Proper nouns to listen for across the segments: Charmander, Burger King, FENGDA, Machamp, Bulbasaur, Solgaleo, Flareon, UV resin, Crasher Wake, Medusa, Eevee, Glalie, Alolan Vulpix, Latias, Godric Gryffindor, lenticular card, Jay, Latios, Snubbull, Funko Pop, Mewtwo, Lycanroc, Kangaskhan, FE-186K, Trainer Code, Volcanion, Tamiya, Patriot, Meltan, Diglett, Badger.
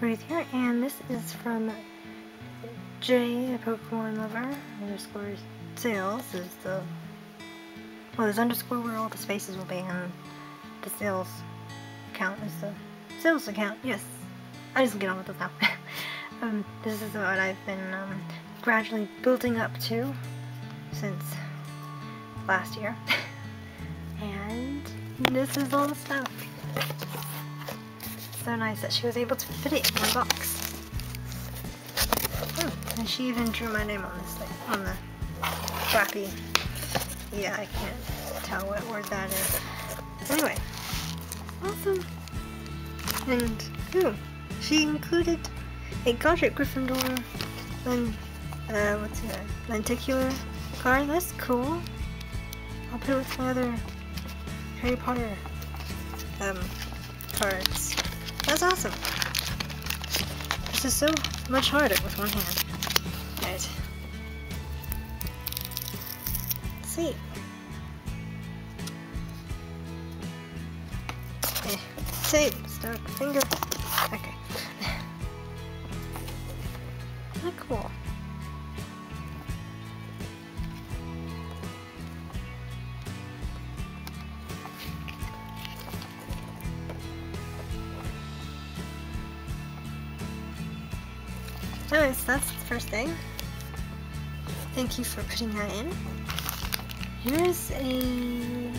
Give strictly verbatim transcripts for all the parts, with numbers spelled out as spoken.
Ruth here, and this is from Jay, a Pokemon lover. Underscore sales is the well, there's underscore where all the spaces will be, and the sales account is the sales account. Yes, I just get on with this now. um, this is what I've been um, gradually building up to since last year, and this is all the stuff. So nice that she was able to fit it in my box. Oh, and she even drew my name on this thing, on the flappy. Yeah, I can't tell what word that is. Anyway, awesome. And ooh, she included a Godric Gryffindor and uh, what's it, a lenticular card. That's cool. I'll put it with my other Harry Potter um cards. That's awesome. This is so much harder with one hand. Right. Let's see. Okay. Save. Stuck finger. Okay. Not cool. Anyways, that's the first thing. Thank you for putting that in. Here's a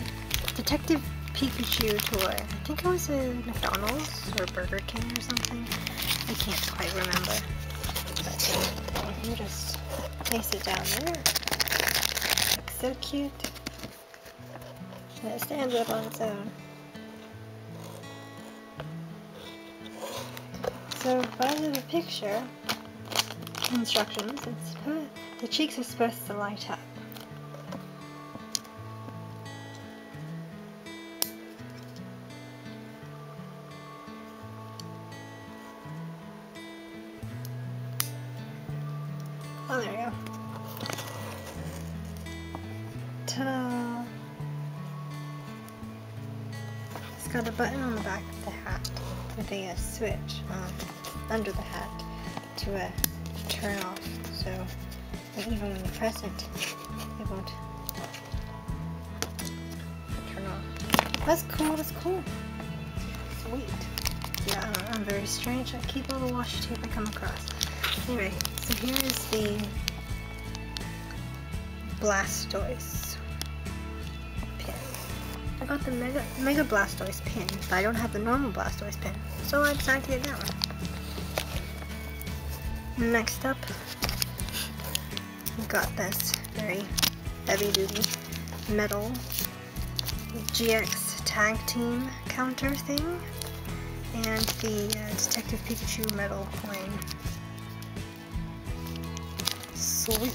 Detective Pikachu toy. I think it was a McDonald's or Burger King or something. I can't quite remember. But let me just place it down there. Looks so cute. And it stands up on its own. So by the picture, instructions, it's supposed, the cheeks are supposed to light up. Oh, there we go. Ta-da! It's got a button on the back of the hat with a uh, switch on, under the hat to a uh, turn off, so even when you press it, it won't turn off. That's cool, that's cool. Sweet. Yeah, I don't, I'm very strange. I keep all the washi tape I come across. Anyway, so here is the Blastoise pin. I got the Mega, Mega Blastoise pin, but I don't have the normal Blastoise pin, so I decided to get that one. Next up, we've got this very heavy-duty metal G X tag team counter thing, and the uh, Detective Pikachu metal coin. Sweet.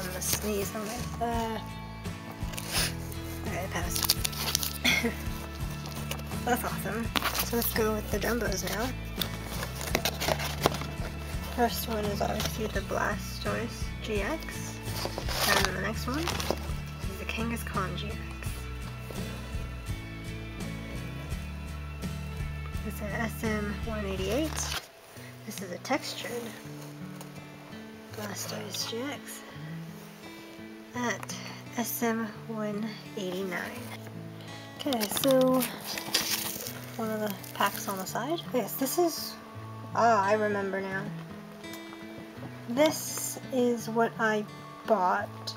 I'm gonna sneeze on my... Uh... Okay, pass. That's awesome. So let's go with the Dumbos now. First one is obviously the Blastoise G X, and the next one is the Kangaskhan G X. It's an S M one eighty-eight. This is a textured Blastoise G X at S M one eighty-nine. Okay, so one of the packs on the side. Yes, this is... Ah, I remember now. This is what I bought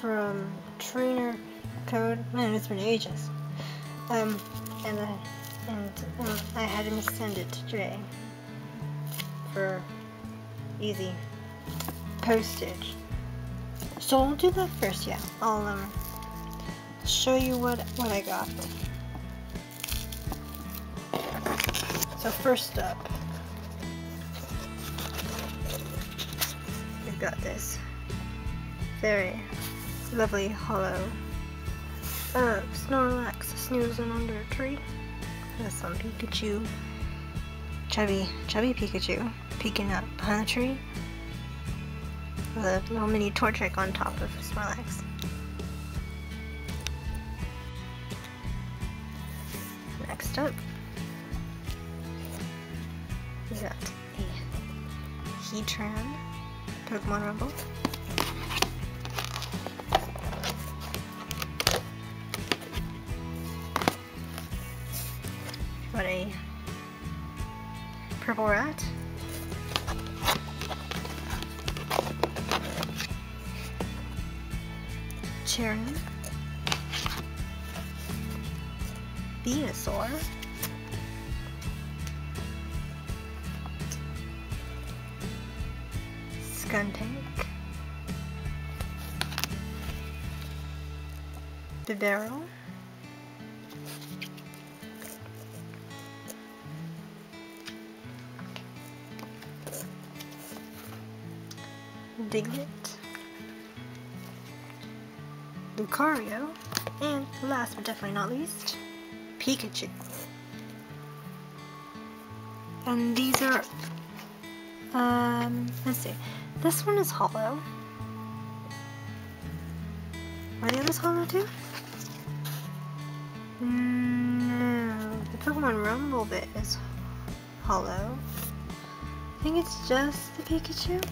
from Trainer Code. Man, it's been ages. Um, and I, and um, I had him send it to Jay for easy postage. So I'll do that first. Yeah, I'll um, show you what what I got. So first up, got this very lovely hollow uh, Snorlax snoozing under a tree. There's some Pikachu, chubby, chubby Pikachu peeking up behind the tree with a little mini Torchic on top of Snorlax. Next up, got a Heatran, Pokemon Rumble. Got a purple rat. Cheren. Venusaur. Skuntank. Barrel. Diglett, Lucario, and last but definitely not least, Pikachu. And these are, um, let's see, this one is hollow. Are the others hollow too? No, the Pokemon Rumble bit is hollow. I think it's just the Pikachu.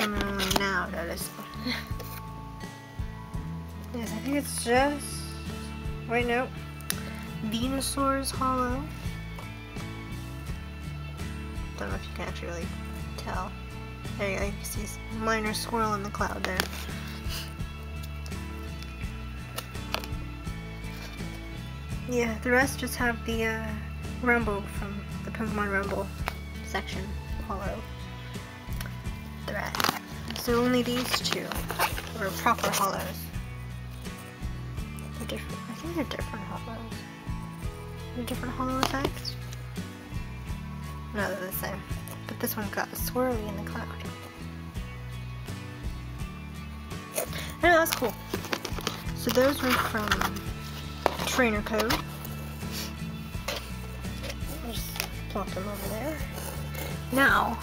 I'm now notice. Yes, I think it's just. Wait, no. Venusaur's hollow. Don't know if you can actually really tell. There you go. You can see a minor swirl in the cloud there. Yeah, the rest just have the uh, Rumble from the Pokemon Rumble section hollow. Rat. So only these two were proper hollows. They're different. I think they're different hollows. They're different hollow effects? No, they're the same. But this one got swirly in the cloud. Anyway, that's cool. So those were from Trainer Code. I'll just plop them over there. Now,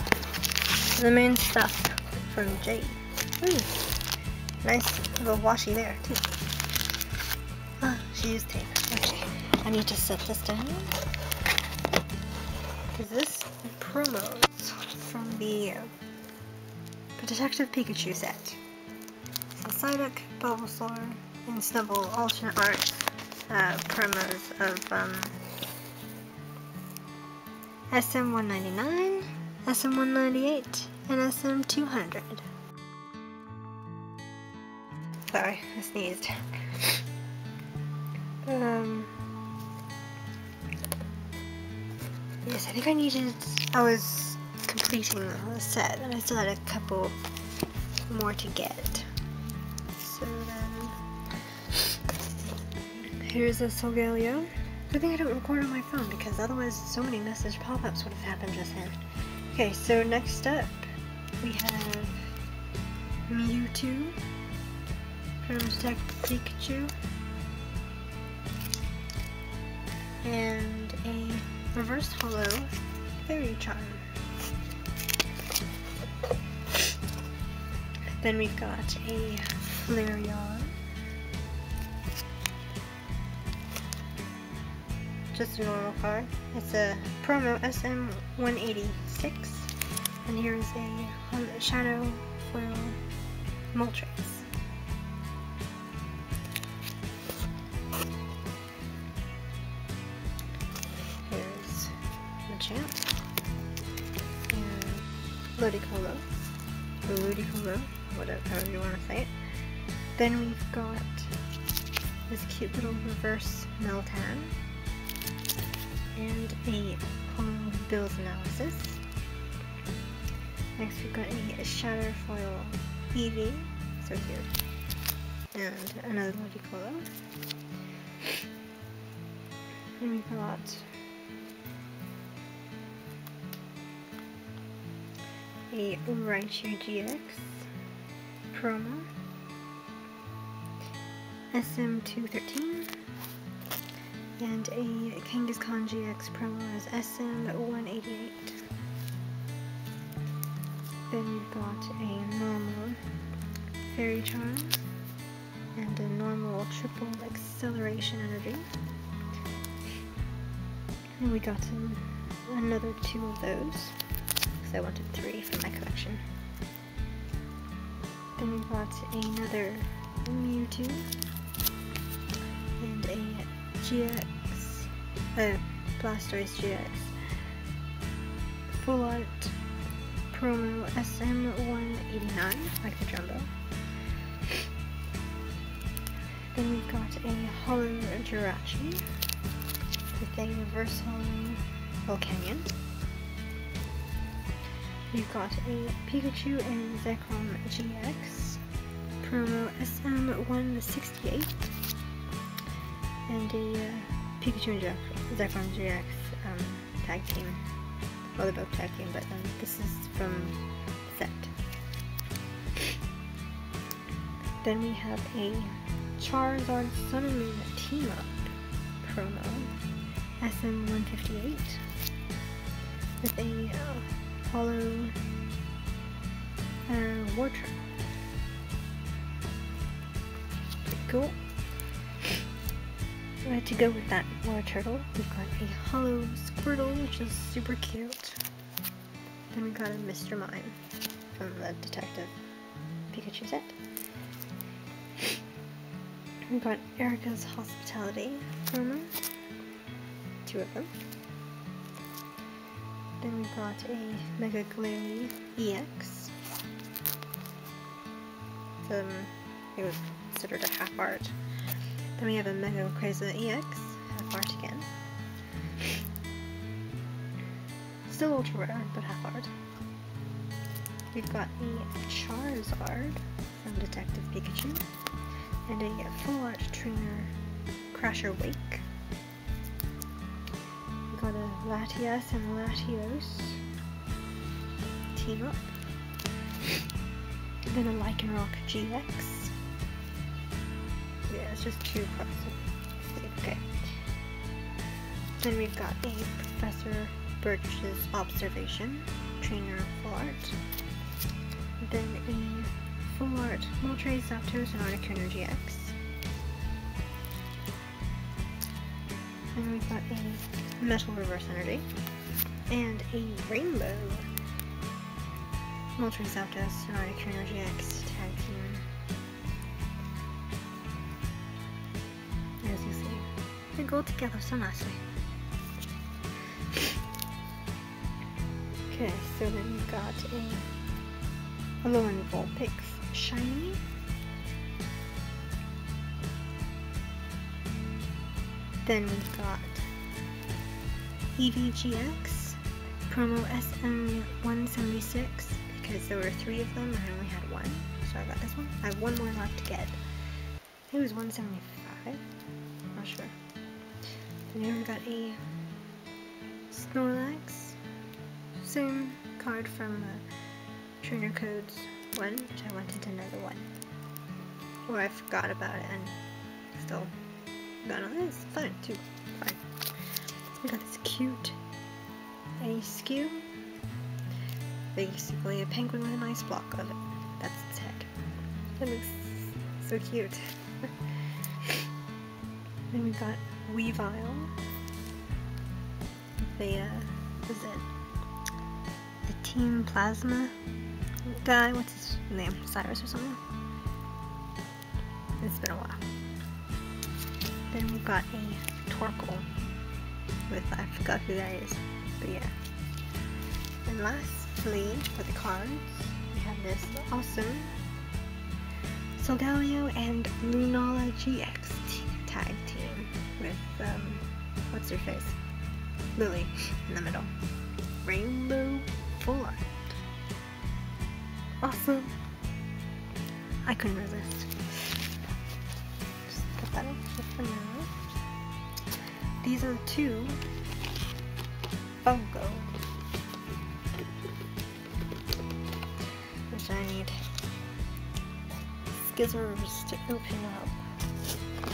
the main stuff from Jay. Ooh, nice little washi there too. Ah, she used tape. Okay, I need to set this down. Is this promos from the uh, Detective Pikachu set? So Psyduck, Bulbasaur, and Snubbull alternate art uh, promos of um, S M one ninety-nine. S M one ninety-eight and S M two hundred. Sorry, I sneezed. um, yes, I think I needed. I was completing the set, and I still had a couple more to get. So then, here's a Solgaleo. Good thing I don't record on my phone because otherwise, so many message pop-ups would have happened just then. Okay, so next up, we have Mewtwo from Detective Pikachu, and a reverse holo fairy charm. Then we've got a Flareon, just a normal card. It's a promo S M one eighty-six, and here is a shadow foil Moltres. Here's Machamp and Ludicolo, or Ludicolo, whatever you want to say it. Then we've got this cute little reverse Meltan, and a home bills analysis. Next we've got a shatter foil Eevee, so cute, and another Ludicolo. And we've got a Raichu G X promo, S M two thirteen. And a Kangaskhan G X promo is S M one eighty-eight. Then we've got a normal Fairy Charm and a normal triple acceleration energy. And we got an another two of those, because I wanted three for my collection. Then we got another Mewtwo, and a G X, uh, Blastoise G X, Full Art Promo S M one eighty-nine, like the jumbo. Then we got a Hollow Jirachi with a reverse Volcanion. We've got a Pikachu and Zekrom G X, promo S M one sixty-eight, and a uh, Pikachu and Zekrom G X um, tag team. Well, they're both tag team, but um, this is from set. Then we have a Charizard Sun and Moon Team Up promo S M one fifty-eight with a uh, hollow uh, Wartortle. Cool. Uh, to go with that Wartortle, we've got a hollow Squirtle, which is super cute. Then we got a Mister Mime from the Detective Pikachu set. We've got Erica's Hospitality promo, two of them. Then we've got a Mega Glalie E X. So, um, it was considered a half art. Then we have a Mega Crazy E X, half art again. Still ultra rare, but half art. We've got a Charizard from Detective Pikachu, and a Full Art Trainer Crasher Wake. We've got a Latias and Latios team up. And then a Lycanroc G X. Yeah, it's just two cards. Okay. Then we've got a Professor Birch's Observation Trainer Full Art. Then a Full Art Moltres, Zapdos, and Articuno G X. And we've got a Metal Reverse Energy. And a Rainbow Moltres, Zapdos, and Articuno G X tag team. As you see, they go together so nicely. Okay, so then we've got a Alolan Vulpix Shiny. Then we've got Eevee G X, promo S M one seventy-six, because there were three of them and I only had one, so I got this one. I have one more left to get. I think it was one seventy-five, I'm not sure. Then here we got a Snorlax, same card from uh, Trainer Code's one, which I wanted another one. Or I forgot about it and still got on this. Fine, too. Fine. We got this cute Askew. Basically a penguin with a nice block of it. That's its head. That looks so cute. Then we got Weavile. The, uh, what is it? The Team Plasma guy, what's his name? Cyrus or something? It's been a while. Then we got a Torkoal with, I forgot who that is, but yeah. And lastly, for the cards, we have this awesome Solgaleo and Lunala G X tag team with, um, what's her face? Lily in the middle. Rainbow Full Art. Awesome. I couldn't resist. Just put that up for now. These are two Funko, which I need scissors to open up.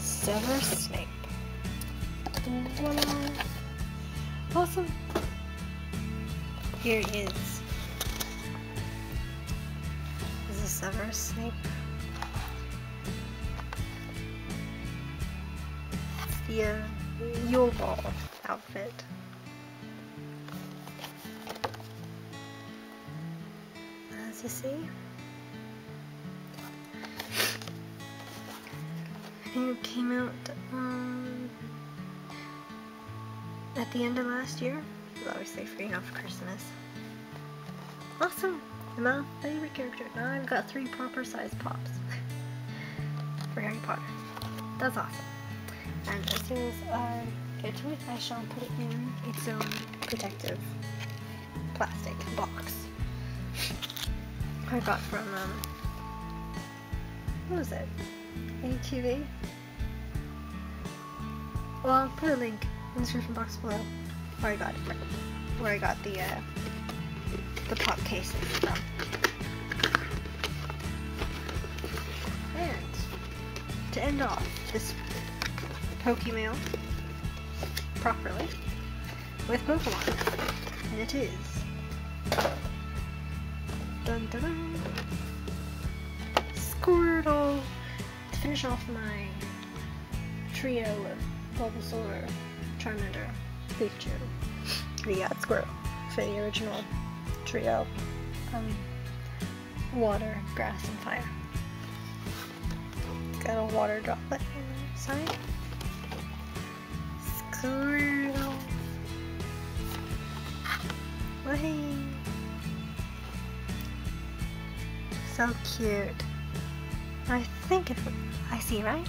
Silver Snape. Awesome. Here it is. Is this ever a Snape? It's the, uh, Yule Ball outfit. As you see. I think it came out um, at the end of last year. It was obviously free off Christmas. Awesome! My favorite character. Now I've got three proper size pops for Harry Potter. That's awesome. And as soon as I get to it, I shall put it in its own protective plastic box I got from, um, what was it? A T V? Well, I'll put a link in the description box below where I got it from, where I got the, uh, the pop cases from. And to end off this Pokemail properly with Pokemon, and it is dun dun dun Squirtle. To finish off my trio of Bulbasaur, Charmander, Pikachu, we got Squirtle for the original trio: um, water, grass, and fire. Got a water droplet on the side. Squirtle. Wahey! So cute. I think if I see right,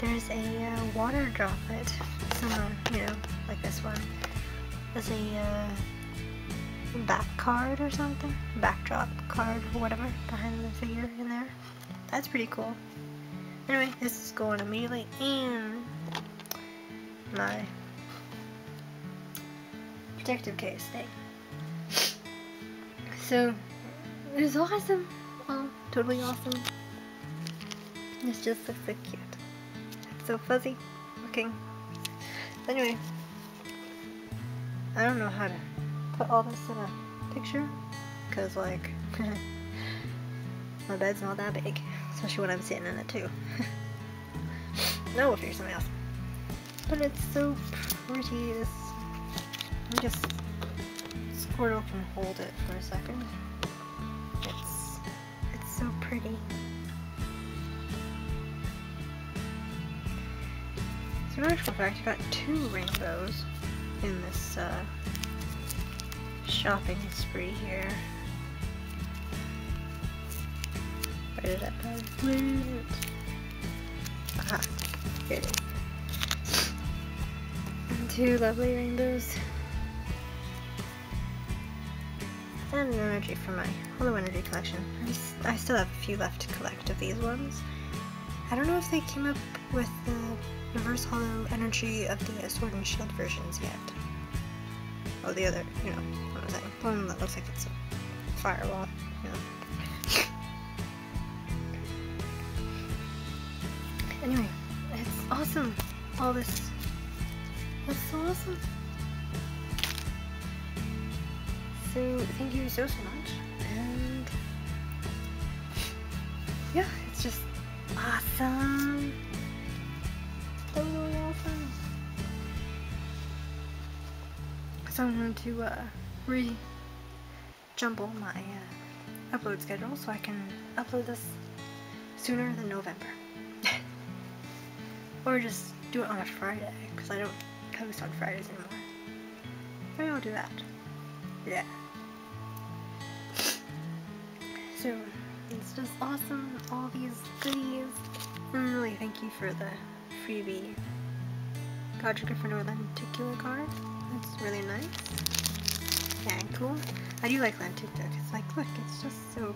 there's a uh, water droplet somewhere, you know, like this one. There's a uh, back card or something, backdrop card or whatever behind the figure in there. That's pretty cool. Anyway, this is going immediately in my protective case thing. So it was awesome. Oh, totally awesome. This just looks so cute. It's so fuzzy looking. Anyway, I don't know how to put all this in a picture because, like, my bed's not that big, especially when I'm sitting in it too. No, we'll figure something else. But it's so pretty. This, I'm just, Squirtle can hold it for a second. It's, it's so pretty. So in actual fact, I got two rainbows in this uh, shopping spree here. Where did I put it? Aha, here it is. Two lovely rainbows. And an energy for my Holo Energy collection. I still have a few left to collect of these ones. I don't know if they came up with the reverse Holo Energy of the Sword and Shield versions yet. Oh, the other, you know, what was that? One that looks like it's a firewall, you know. Anyway, it's awesome. All this. That's so awesome. So thank you so, so much. And yeah, it's just awesome. Totally awesome. So I'm going to uh, re-jumble my uh, upload schedule so I can upload this sooner than November. Or just do it on a Friday, because I don't post on Fridays anymore. Maybe I'll do that. Yeah. So it's just awesome, all these goodies. And really thank you for the freebie Godric Gryffindor lenticular card. That's really nice. Yeah, and cool. I do like lenticular. It's like, look, it's just so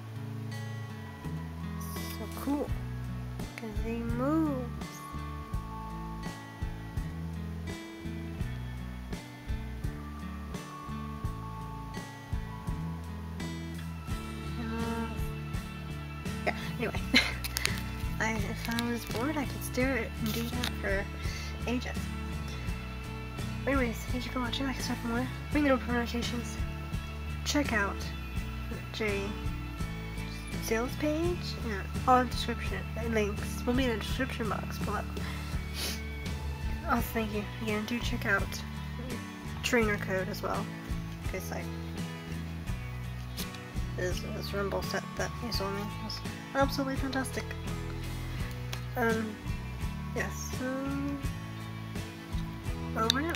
so cool because they move. Anyway, I, if I was bored, I could stare at it and do that for ages. Anyways, thank you for watching. Like, subscribe for more. Ring the bell for notifications. Check out Jay's sales page. Yeah, all description links will be in the description box below. Oh, thank you. Again, do check out Trainer Code as well. Because, like, this, this Rumble set that you saw me was absolutely fantastic. Um, yes. Yeah, so, over now.